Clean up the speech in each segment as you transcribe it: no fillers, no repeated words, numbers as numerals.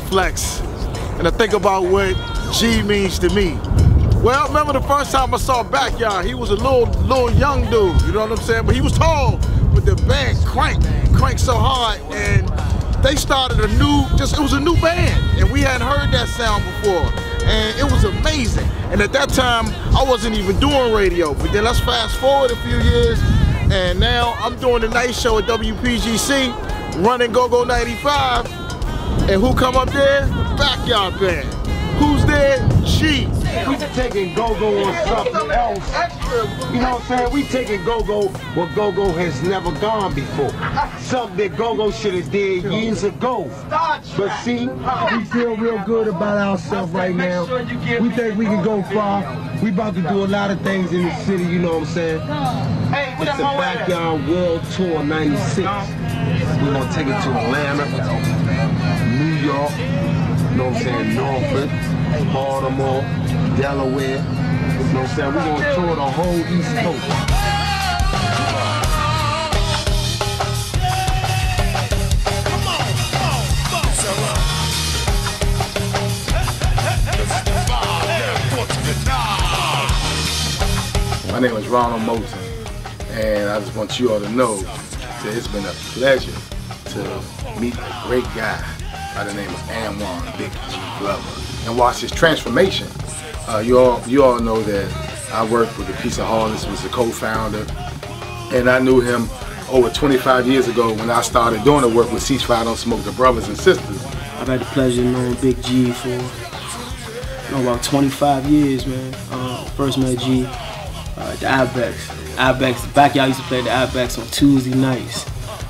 say flex, and I think about what G means to me. Well, I remember the first time I saw Backyard, he was a little young dude, you know what I'm saying? But he was tall, but the band cranked so hard, and they started a new, it was a new band, and we hadn't heard that sound before, and it was amazing. And at that time, I wasn't even doing radio, but then let's fast forward a few years, and now I'm doing the night show at WPGC, running GoGo95, and who come up there? Backyard Band. Who's there? G. We taking Go-Go on something else. You know what I'm saying? We taking Go-Go where Go-Go has never gone before. Something that Go-Go should have did years ago. But see, we feel real good about ourselves right now. We think we can go far. We about to do a lot of things in the city, you know what I'm saying? It's a Backyard World Tour 96. We're gonna take it to Atlanta, New York, you know what I'm saying, Norfolk, Baltimore, Delaware, you know what I'm saying? We're going to tour the whole East Coast. My name is Ronald Moulton, and I just want you all to know that it's been a pleasure to meet a great guy by the name of Anwan Big G Glover and watch his transformation. You all know that I worked with the Peace of Harness, was the co-founder, and I knew him over 25 years ago when I started doing the work with Ceasefire Don't Smoke the Brothers and Sisters. I've had the pleasure of knowing Big G for about 25 years, man. First met G at the Ibex. The Backyard used to play the Ibex on Tuesday nights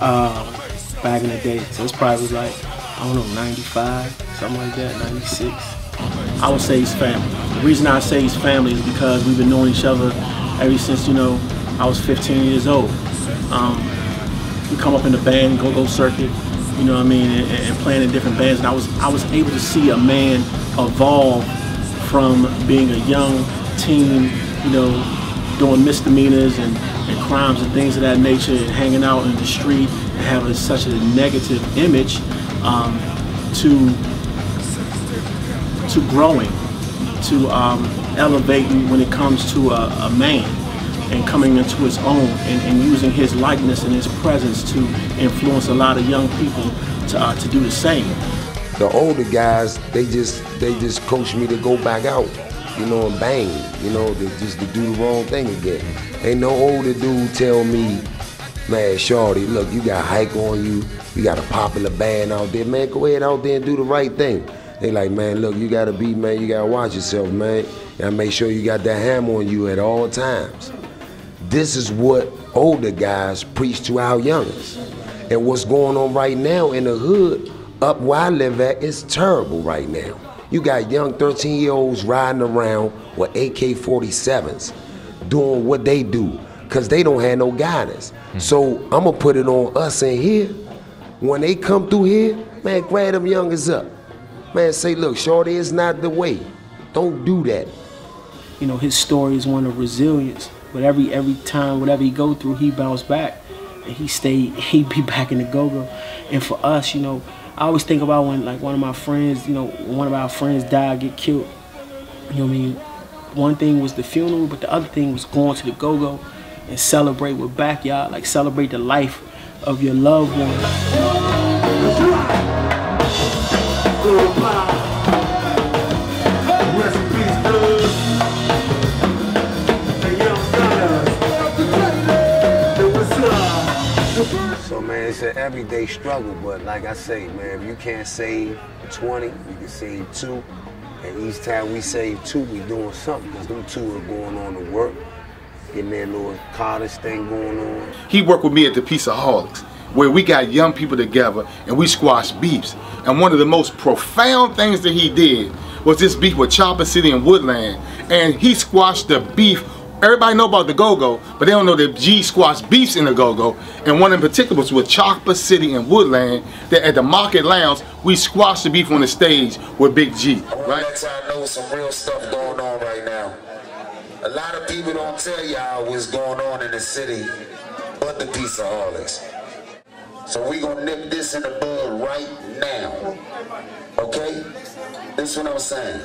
back in the day. So it's probably like, I don't know, 95, something like that, 96. I would say he's family. The reason I say he's family is because we've been knowing each other ever since, you know, I was 15 years old. We come up in the band, Go-Go circuit, you know what I mean, and playing in different bands. And I was able to see a man evolve from being a young teen, you know, doing misdemeanors and crimes and things of that nature, and hanging out in the street and having such a negative image, to growing, to elevating when it comes to a man and coming into his own, and using his likeness and his presence to influence a lot of young people to do the same. The older guys, they just coached me to go back out, you know, and bang, you know, just to do the wrong thing again. Ain't no older dude tell me, man, shorty, look, you got hype on you, you got a popular band out there, man, go ahead out there and do the right thing. They like, man, look, you gotta be, man, you gotta watch yourself, man. And make sure you got that hammer on you at all times. This is what older guys preach to our youngers. And what's going on right now in the hood, up where I live at, is terrible right now. You got young 13-year-olds riding around with AK-47s, doing what they do, cause they don't have no guidance. So I'ma put it on us in here. When they come through here, man, grab them youngers up. Man, say, look, shorty, it's not the way. Don't do that. You know, his story is one of resilience. But every time, whatever he go through, he bounced back. And he'd be back in the Go-Go. And for us, you know, I always think about when, like, one of my friends, you know, one of our friends died, get killed. You know what I mean? One thing was the funeral, but the other thing was going to the Go-Go and celebrate with Backyard, like celebrate the life of your loved one. So, man, it's an everyday struggle, but like I say, man, if you can't save 20, you can save 2. And each time we save 2, we doing something, because them 2 are going on to work, getting their little college thing going on. He worked with me at the Peaceaholics, where we got young people together and we squashed beefs. And one of the most profound things that he did was this beef with Chopper City and Woodland. And he squashed the beef. Everybody know about the Go-Go, but they don't know that G squashed beefs in the Go-Go. And one in particular was with Chopper City and Woodland, that at the Market Lounge, we squashed the beef on the stage with Big G. Right? I know some real stuff going on right now. A lot of people don't tell y'all what's going on in the city, but the Peaceaholics. So we gonna nip this in the bud right now, okay? This is what I'm saying.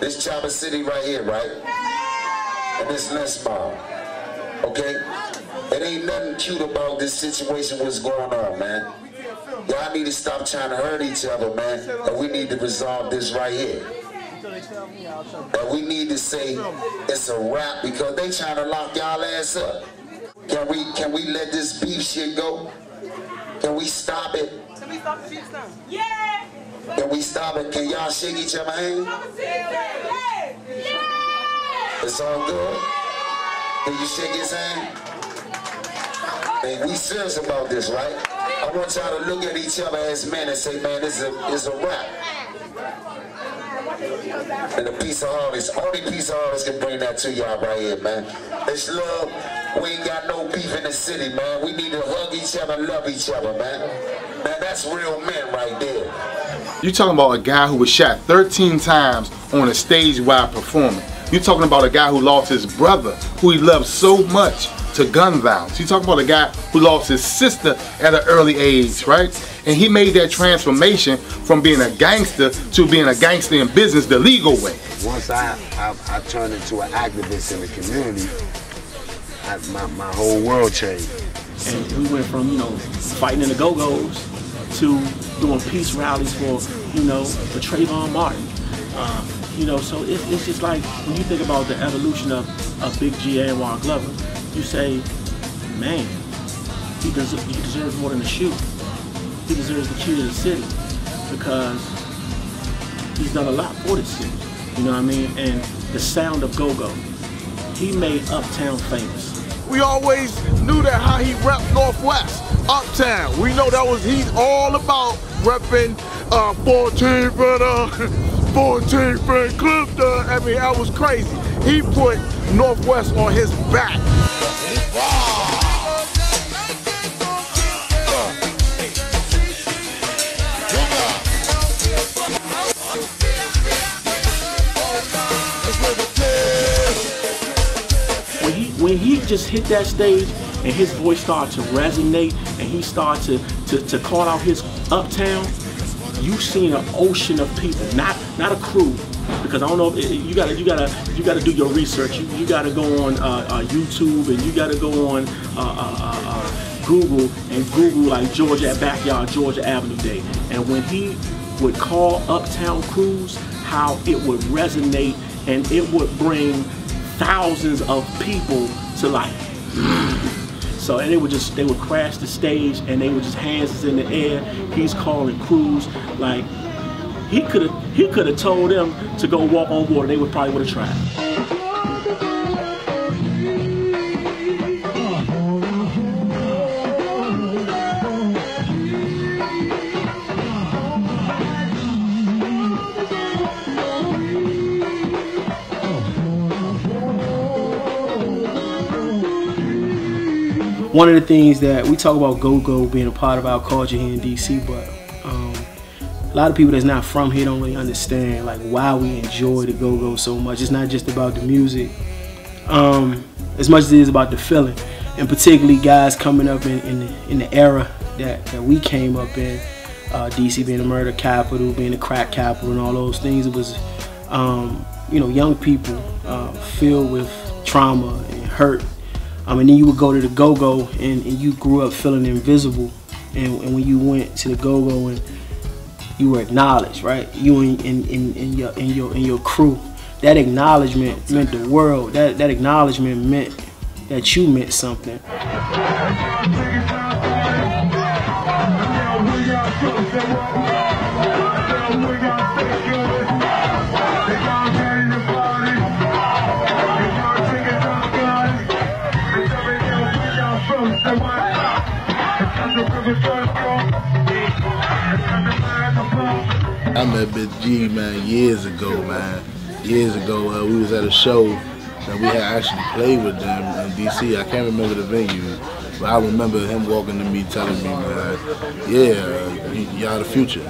This Chopper City right here, right? And this Les Mall, okay? It ain't nothing cute about this situation, what's going on, man. Y'all need to stop trying to hurt each other, man. And we need to resolve this right here. And we need to say it's a wrap because they trying to lock y'all ass up. Can we let this beef shit go? Can we stop it? Can we stop the beef now? Yeah! Can we stop it? Can y'all shake each other's hand? Yeah! Yeah! It's all good? Can you shake his hand? Man, we serious about this, right? I want y'all to look at each other as men and say, man, it's a wrap. And the Peaceaholics, only Peaceaholics can bring that to y'all right here, man. It's love. We ain't got no beef in the city, man. We need to hug each other, love each other, man. Man, that's real men right there. You talking about a guy who was shot 13 times on a stage while performing. You're talking about a guy who lost his brother, who he loved so much, to gun violence. You're talking about a guy who lost his sister at an early age, right? And he made that transformation from being a gangster to being a gangster in business the legal way. Once I turned into an activist in the community, my whole world changed. And we went from, you know, fighting in the Go-Go's to doing peace rallies for, you know, for Trayvon Martin. You know, so it's just like when you think about the evolution of Big G and Anwan Glover, you say, man, he deserves more than a shoe. He deserves the key to the city because he's done a lot for this city. You know what I mean? And the sound of Go-Go, he made Uptown famous. We always knew that how he repped Northwest, Uptown. We know that he's all about repping 14 friend Clifton. I mean, that was crazy. He put Northwest on his back. When he just hit that stage and his voice started to resonate and he started to call out his Uptown, you seen an ocean of people, not a crew. Because I don't know, you gotta do your research. You gotta go on YouTube and you gotta go on Google and Google like Georgia Avenue Day. And when he would call Uptown crews, how it would resonate and it would bring thousands of people to life. So, and they would crash the stage and they would just hands in the air. He's calling crews like he could have told them to go walk on water. They would have tried. One of the things that we talk about Go-Go being a part of our culture here in DC, but a lot of people that's not from here don't really understand like why we enjoy the Go-Go so much. It's not just about the music as much as it is about the feeling, and particularly guys coming up in the era that we came up in, DC being the murder capital, being the crack capital and all those things. It was you know, young people filled with trauma and hurt. And then you would go to the Go-Go and you grew up feeling invisible. And when you went to the Go-Go and you were acknowledged, right? You and your crew. That acknowledgement meant the world. That acknowledgement meant that you meant something. I met Big G, man, years ago, man. Years ago, we was at a show that we had actually played with them in DC. I can't remember the venue, but I remember him walking to me, telling me, man, yeah, y'all the future. Y'all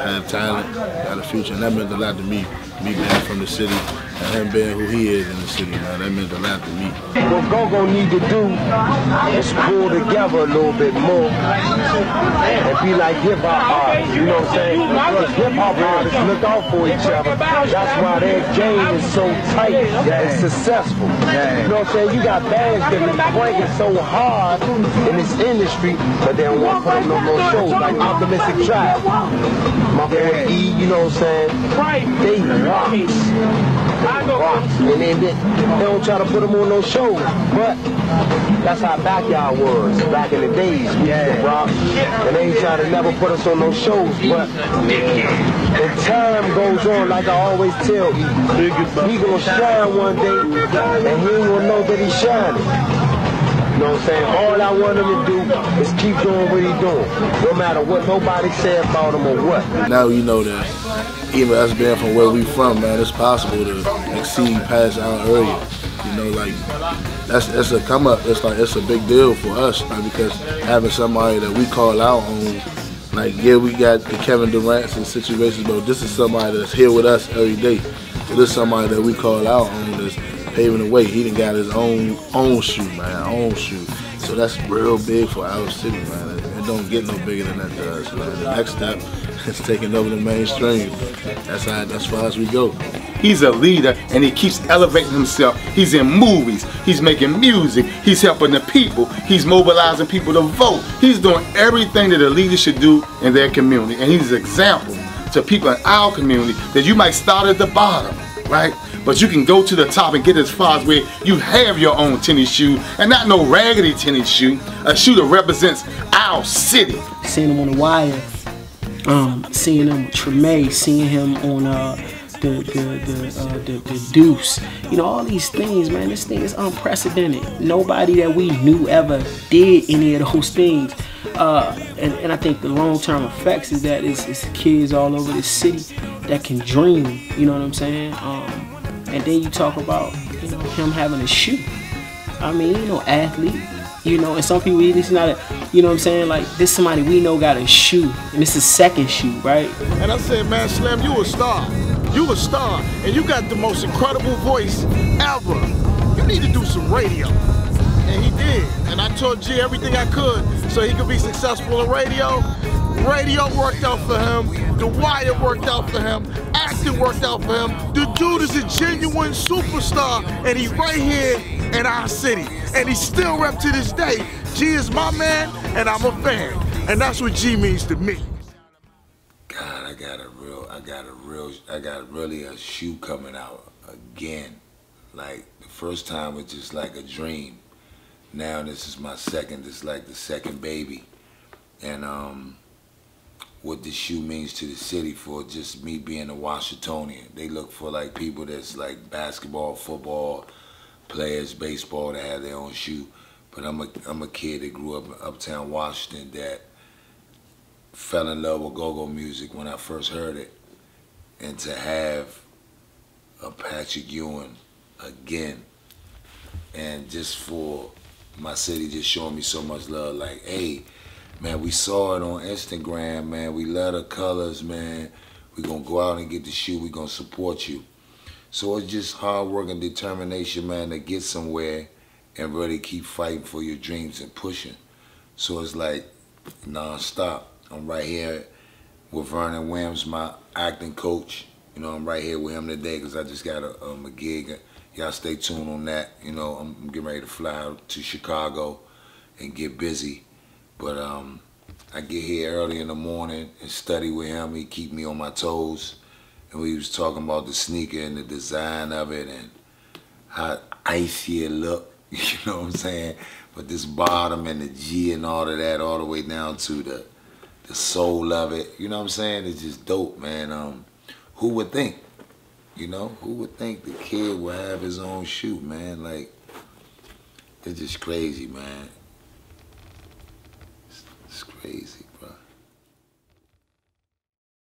have talent, y'all the future. And that meant a lot to me, me being from the city. and being who he is in the city, man, that meant a lot to me. What Go-Go need to do is pull together a little bit more and be like hip-hop artists, you know what I'm saying? Because hip-hop artists look out for each other. That's why their game is so tight and successful. You know what I'm saying? You got bands that be breaking so hard in this industry, but they don't want to put them no more shows, like Optimistic Child. My boy E, you know what I'm saying? They rocks. And then they don't try to put them on no shows, but that's how Backyard was back in the days. We used to rock, and they try to never put us on no shows, but as time goes on, like I always tell you, he gonna shine one day, and he ain't gonna know that he's shining. You know what I'm saying? All I want him to do is keep doing what he's doing, no matter what nobody said about him or what. Now you know that even us being from where we from, man, it's possible to exceed past our area. You know, like that's a come up. It's like it's a big deal for us, like, because having somebody that we call our own. Like, yeah, we got the Kevin Durants and situations, but this is somebody that's here with us every day. So this is somebody that we call our own. That's paving the way. He done got his own shoe, man, own shoe. So that's real big for our city, man. It don't get no bigger than that to us, man. The next step is taking over the mainstream. That's far as we go. He's a leader, and he keeps elevating himself. He's in movies. He's making music. He's helping the people. He's mobilizing people to vote. He's doing everything that a leader should do in their community, and he's an example to people in our community that you might start at the bottom, right? But you can go to the top and get as far as where you have your own tennis shoe, and not no raggedy tennis shoe, a shoe that represents our city. Seeing him on The Wire, seeing him with Treme, seeing him on the Deuce, you know, all these things, man, this thing is unprecedented. Nobody that we knew ever did any of those things. And I think the long-term effects is that it's kids all over the city that can dream, you know what I'm saying? And then you talk about, you know, him having a shoe. I mean, you know, athlete, you know, and some people, it's not a, you know what I'm saying, like, this somebody we know got a shoe, and it's his second shoe, right? And I said, man, Slim, you a star. You a star, and you got the most incredible voice ever. You need to do some radio. And he did, and I told G everything I could so he could be successful in radio. Radio worked out for him, The Wire worked out for him, acting worked out for him. The dude is a genuine superstar, and he's right here in our city. And he's still rep to this day. G is my man, and I'm a fan. And that's what G means to me. God, I got really a shoe coming out again. Like, the first time was just like a dream. Now this is my second, it's like the second baby. And what this shoe means to the city, for just me being a Washingtonian. They look for like people that's like basketball, football players, baseball, that have their own shoe. But I'm a kid that grew up in uptown Washington that fell in love with go-go music when I first heard it. And to have a Patrick Ewing again, and just for my city just showing me so much love, like, hey, man, we saw it on Instagram, man, we love the colors, man, we gonna go out and get the shoe, we gonna support you. So it's just hard work and determination, man, to get somewhere and really keep fighting for your dreams and pushing. So it's like non-stop. I'm right here with Vernon Williams, my acting coach. You know, I'm right here with him today because I just got a gig. Y'all stay tuned on that. You know, I'm getting ready to fly out to Chicago and get busy. But I get here early in the morning and study with him. He keep me on my toes. And we was talking about the sneaker and the design of it and how icy it look. You know what I'm saying? But this bottom and the G and all of that, all the way down to the soul of it. You know what I'm saying? It's just dope, man. Who would think? You know, who would think the kid would have his own shoe, man? Like, it's just crazy, man. It's crazy.